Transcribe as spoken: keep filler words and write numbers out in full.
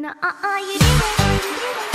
Now, uh-uh, you did it, you did it.